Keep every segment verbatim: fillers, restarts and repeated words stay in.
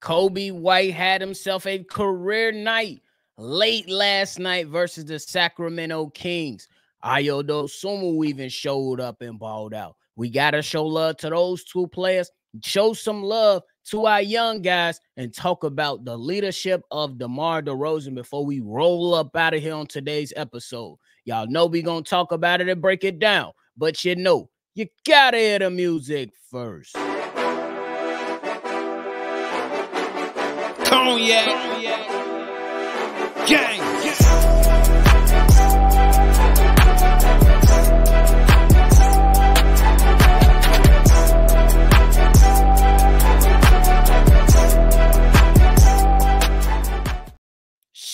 Coby White had himself a career night late last night versus the Sacramento Kings. Ayo Dosunmu even showed up and balled out. We got to show love to those two players, show some love to our young guys, and talk about the leadership of DeMar DeRozan before we roll up out of here on today's episode. Y'all know we're going to talk about it and break it down, but you know, you got to hear the music first. Cognac Gang.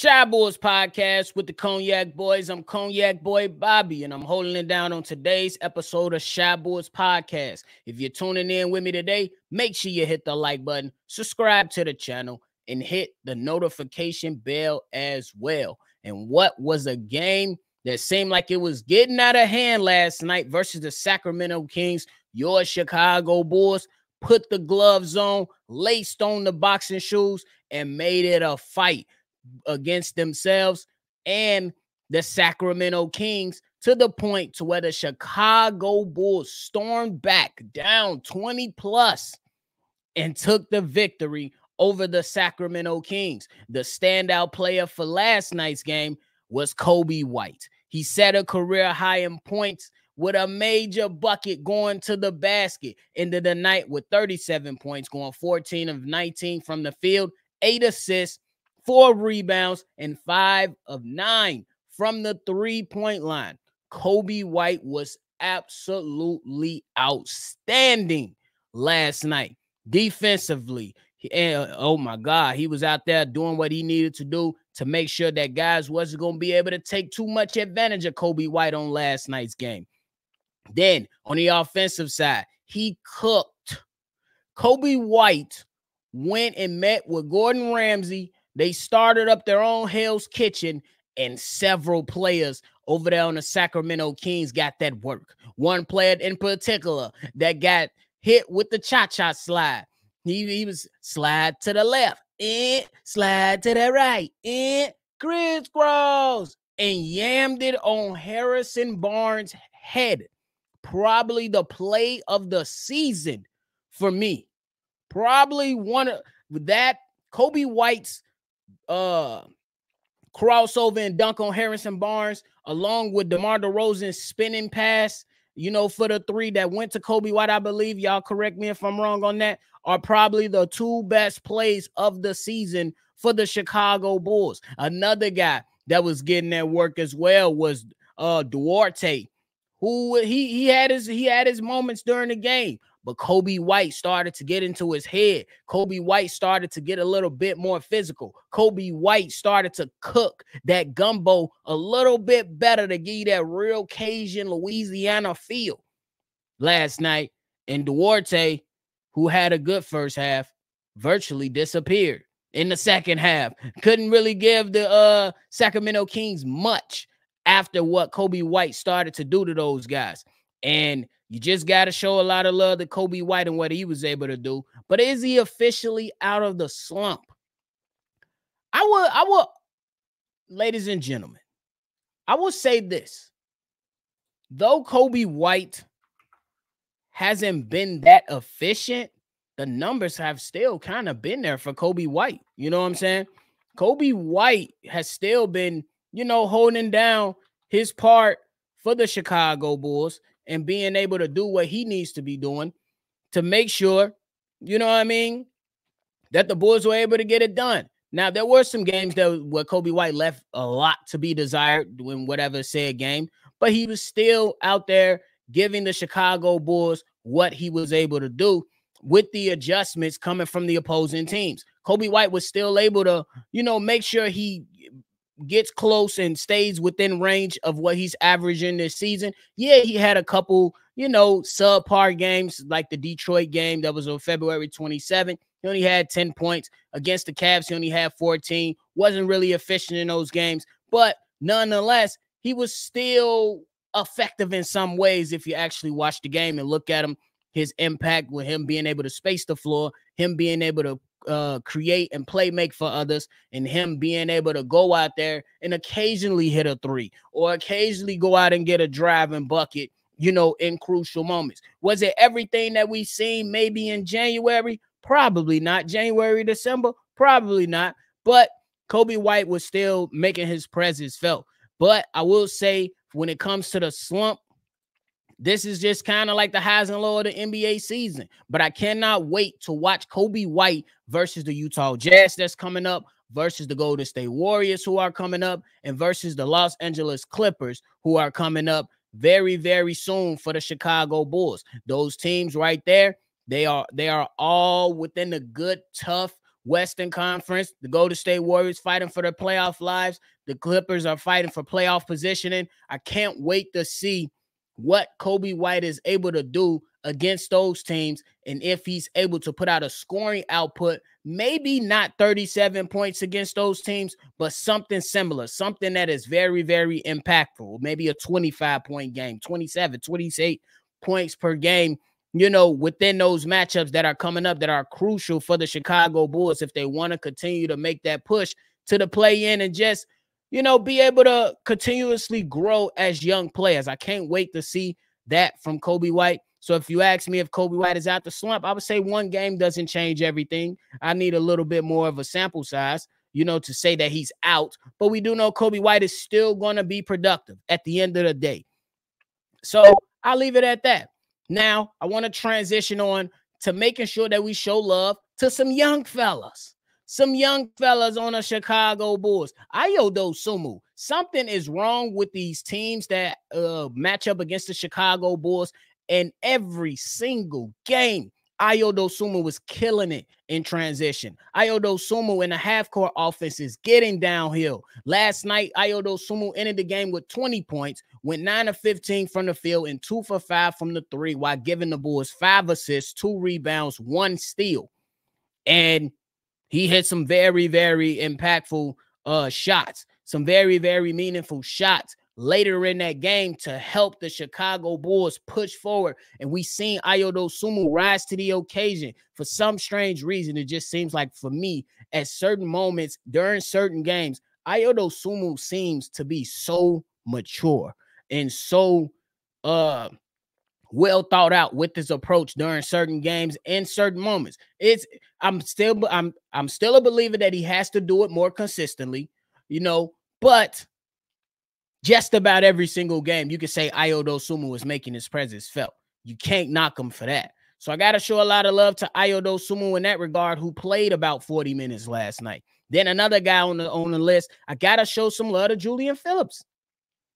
Chi Bulls Podcast with the Cognac Boys. I'm Cognac Boy Bobby, and I'm holding it down on today's episode of Chi Bulls Podcast. If you're tuning in with me today, make sure you hit the like button, subscribe to the channel, and hit the notification bell as well. And what was a game that seemed like it was getting out of hand last night versus the Sacramento Kings. Your Chicago Bulls put the gloves on, laced on the boxing shoes, and made it a fight against themselves and the Sacramento Kings, to the point to where the Chicago Bulls stormed back down twenty plus and took the victory over the Sacramento Kings. The standout player for last night's game was Coby White. He set a career high in points with a major bucket going to the basket. Ended the night with thirty-seven points, going fourteen of nineteen from the field, eight assists, four rebounds, and five of nine from the three-point line. Coby White was absolutely outstanding last night defensively. He, and, oh, my God. He was out there doing what he needed to do to make sure that guys wasn't going to be able to take too much advantage of Coby White on last night's game. Then, on the offensive side, he cooked. Coby White went and met with Gordon Ramsay. They started up their own Hell's Kitchen, and several players over there on the Sacramento Kings got that work. One player in particular that got hit with the cha-cha slide. He, he was slide to the left, eh, slide to the right, eh, crisscross, and yammed it on Harrison Barnes' head. Probably the play of the season for me. Probably one of that Coby White's Uh, crossover and dunk on Harrison Barnes, along with DeMar DeRozan's spinning pass, you know, for the three that went to Coby White, I believe. Y'all correct me if I'm wrong on that. Are probably the two best plays of the season for the Chicago Bulls. Another guy that was getting that work as well was uh, Duarte, who he he had his he had his moments during the game. But Coby White started to get into his head. Coby White started to get a little bit more physical. Coby White started to cook that gumbo a little bit better to give you that real Cajun Louisiana feel last night. And Duarte, who had a good first half, virtually disappeared in the second half. Couldn't really give the uh, Sacramento Kings much after what Coby White started to do to those guys. And you just got to show a lot of love to Coby White and what he was able to do. But is he officially out of the slump? I will, I will, ladies and gentlemen, I will say this. Though Coby White hasn't been that efficient, the numbers have still kind of been there for Coby White. You know what I'm saying? Coby White has still been, you know, holding down his part for the Chicago Bulls and being able to do what he needs to be doing to make sure, you know what I mean, that the Bulls were able to get it done. Now, there were some games that where Coby White left a lot to be desired in whatever said game, but he was still out there giving the Chicago Bulls what he was able to do with the adjustments coming from the opposing teams. Coby White was still able to, you know, make sure he gets close and stays within range of what he's averaging this season. Yeah, he had a couple, you know, subpar games like the Detroit game that was on February twenty-seventh. He only had ten points. Against the Cavs, he only had fourteen. Wasn't really efficient in those games. But nonetheless, he was still effective in some ways if you actually watch the game and look at him, his impact with him being able to space the floor, him being able to uh, create and play make for others, and him being able to go out there and occasionally hit a three or occasionally go out and get a driving bucket, you know, in crucial moments. Was it everything that we've seen maybe in January? Probably not. January, December? Probably not. But Coby White was still making his presence felt. But I will say, when it comes to the slump, this is just kind of like the highs and lows of the N B A season. But I cannot wait to watch Coby White versus the Utah Jazz that's coming up, versus the Golden State Warriors who are coming up, and versus the Los Angeles Clippers who are coming up very, very soon for the Chicago Bulls. Those teams right there, they are, they are all within the good, tough Western Conference. The Golden State Warriors fighting for their playoff lives. The Clippers are fighting for playoff positioning. I can't wait to see what Coby White is able to do against those teams, and if he's able to put out a scoring output, maybe not thirty-seven points against those teams, but something similar, something that is very, very impactful, maybe a twenty-five-point game, twenty-seven, twenty-eight points per game, you know, within those matchups that are coming up that are crucial for the Chicago Bulls if they want to continue to make that push to the play-in and just, you know, be able to continuously grow as young players. I can't wait to see that from Coby White. So if you ask me if Coby White is out the slump, I would say one game doesn't change everything. I need a little bit more of a sample size, you know, to say that he's out. But we do know Coby White is still going to be productive at the end of the day. So I'll leave it at that. Now I want to transition on to making sure that we show love to some young fellas. Some young fellas on the Chicago Bulls. Ayo Dosunmu. Something is wrong with these teams that uh, match up against the Chicago Bulls. And every single game, Ayo Dosunmu was killing it in transition. Ayo Dosunmu in a half-court offense is getting downhill. Last night, Ayo Dosunmu ended the game with twenty points, went nine of fifteen from the field and two for five from the three, while giving the Bulls five assists, two rebounds, one steal. And he hit some very, very impactful uh, shots, some very, very meaningful shots later in that game to help the Chicago Bulls push forward. And we've seen Ayo Dosunmu rise to the occasion. For some strange reason, it just seems like for me, at certain moments during certain games, Ayo Dosunmu seems to be so mature and so uh, well thought out with his approach during certain games and certain moments. It's I'm still I'm I'm still a believer that he has to do it more consistently, you know, but just about every single game, you can say Ayo Dosunmu was making his presence felt. You can't knock him for that. So I got to show a lot of love to Ayo Dosunmu in that regard, who played about forty minutes last night. Then another guy on the, on the list, I got to show some love to Julian Phillips.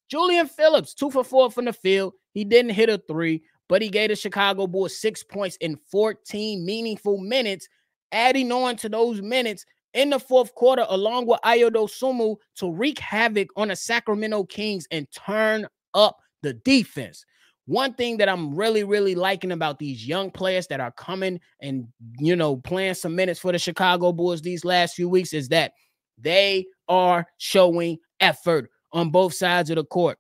Julian Phillips, two for four from the field. He didn't hit a three, but he gave the Chicago Bulls six points in fourteen meaningful minutes, adding on to those minutes in the fourth quarter, along with Ayo Dosunmu, to wreak havoc on the Sacramento Kings and turn up the defense. One thing that I'm really, really liking about these young players that are coming and, you know, playing some minutes for the Chicago Bulls these last few weeks is that they are showing effort on both sides of the court.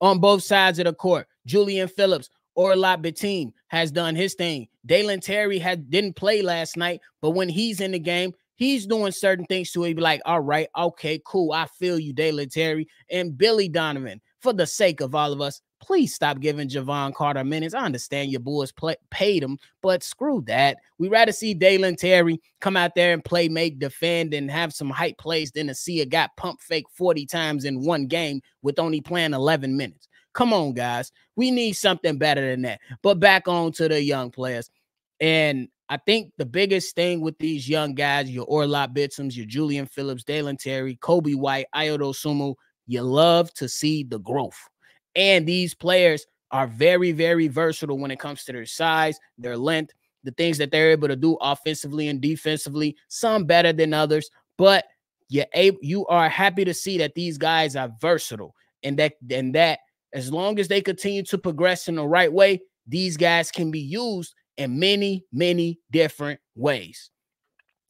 On both sides of the court, Julian Phillips, Orla Betim has done his thing. Dalen Terry had, didn't play last night, but when he's in the game, he's doing certain things to it. He'd be like, all right, okay, cool. I feel you, Dalen Terry. And Billy Donovan, for the sake of all of us, please stop giving Javon Carter minutes. I understand your Bulls play, paid him, but screw that. We'd rather see Dalen Terry come out there and play, make, defend, and have some hype plays than to see a guy pump fake forty times in one game with only playing eleven minutes. Come on, guys. We need something better than that. But back on to the young players. And I think the biggest thing with these young guys, your Orla Bitsums, your Julian Phillips, Dalen Terry, Coby White, Ayo Dosunmu, you love to see the growth. And these players are very, very versatile when it comes to their size, their length, the things that they're able to do offensively and defensively, some better than others. But you're able, you are happy to see that these guys are versatile, and that, and that as long as they continue to progress in the right way, these guys can be used in many, many different ways.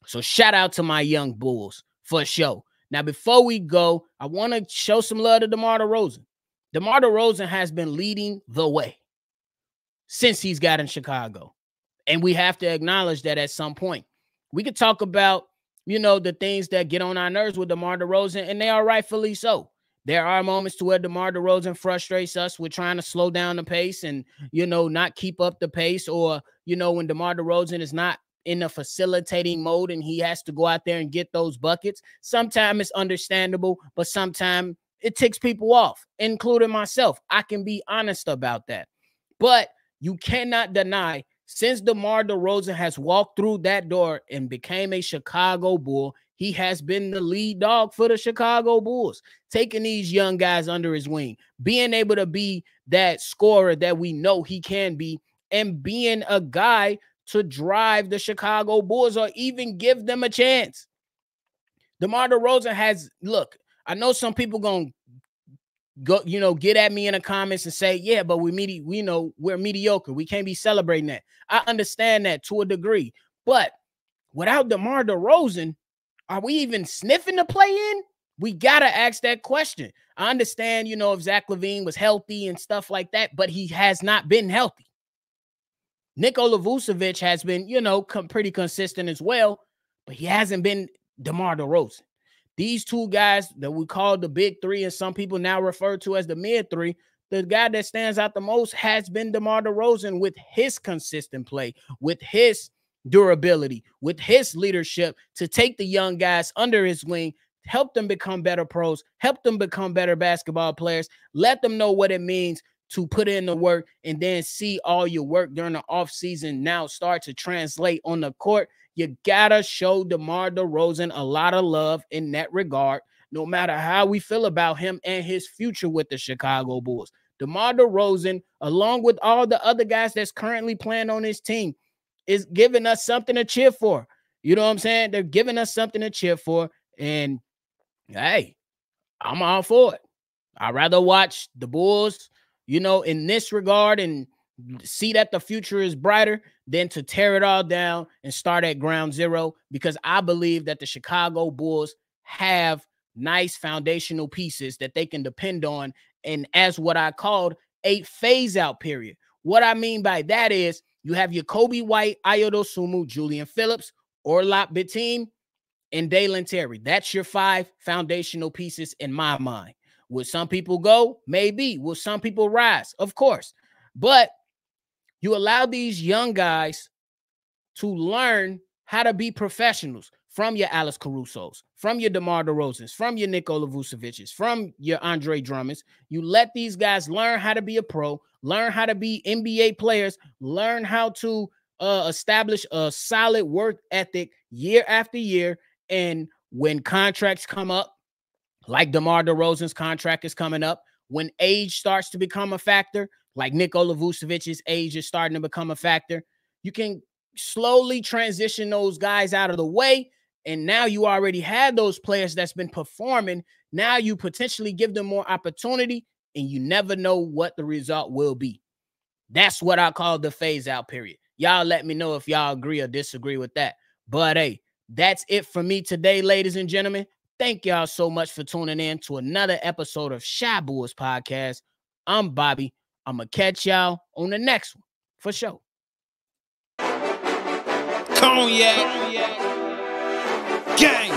So shout out to my young Bulls for sure. Now, before we go, I want to show some love to DeMar DeRozan. DeMar DeRozan has been leading the way since he's got in Chicago. And we have to acknowledge that at some point. We could talk about, you know, the things that get on our nerves with DeMar DeRozan, and they are rightfully so. There are moments to where DeMar DeRozan frustrates us with trying to slow down the pace and, you know, not keep up the pace, or, you know, when DeMar DeRozan is not in a facilitating mode and he has to go out there and get those buckets. Sometimes it's understandable, but sometimes it ticks people off, including myself. I can be honest about that. But you cannot deny, since DeMar DeRozan has walked through that door and became a Chicago Bull, he has been the lead dog for the Chicago Bulls, taking these young guys under his wing, being able to be that scorer that we know he can be, and being a guy to drive the Chicago Bulls or even give them a chance. DeMar DeRozan has, look, I know some people going to go, you know, get at me in the comments and say, yeah, but we, medi we know we're mediocre. We can't be celebrating that. I understand that to a degree, but without DeMar DeRozan, are we even sniffing to play in? We got to ask that question. I understand, you know, if Zach LaVine was healthy and stuff like that, but he has not been healthy. Nikola Vucevic has been, you know, com pretty consistent as well, but he hasn't been DeMar DeRozan. These two guys that we call the big three and some people now refer to as the mid three, the guy that stands out the most has been DeMar DeRozan with his consistent play, with his durability, with his leadership to take the young guys under his wing, help them become better pros, help them become better basketball players, let them know what it means to put in the work, and then see all your work during the offseason now start to translate on the court. You gotta show DeMar DeRozan a lot of love in that regard, no matter how we feel about him and his future with the Chicago Bulls. DeMar DeRozan, along with all the other guys that's currently playing on his team, is giving us something to cheer for. You know what I'm saying? They're giving us something to cheer for. And hey, I'm all for it. I'd rather watch the Bulls, you know, in this regard and see that the future is brighter than to tear it all down and start at ground zero, because I believe that the Chicago Bulls have nice foundational pieces that they can depend on. And as what I called a phase out period. What I mean by that is, you have your Coby White, Ayo Dosunmu, Julian Phillips, Orlop Bitim, and Dalen Terry. That's your five foundational pieces in my mind. Will some people go? Maybe. Will some people rise? Of course. But you allow these young guys to learn how to be professionals from your Alice Caruso's, from your DeMar DeRozan's, from your Nikola Vucevic's, from your Andre Drummond's. You let these guys learn how to be a pro, learn how to be N B A players, learn how to uh, establish a solid work ethic year after year. And when contracts come up, like DeMar DeRozan's contract is coming up, when age starts to become a factor, like Nikola Vucevic's age is starting to become a factor, you can slowly transition those guys out of the way. And now you already had those players that's been performing. Now you potentially give them more opportunity, and you never know what the result will be. That's what I call the phase out period. Y'all let me know if y'all agree or disagree with that. But hey, that's it for me today, ladies and gentlemen. Thank y'all so much for tuning in to another episode of Chi Bulls Podcast. I'm Bobby. I'm going to catch y'all on the next one for sure. Cognac. Gang.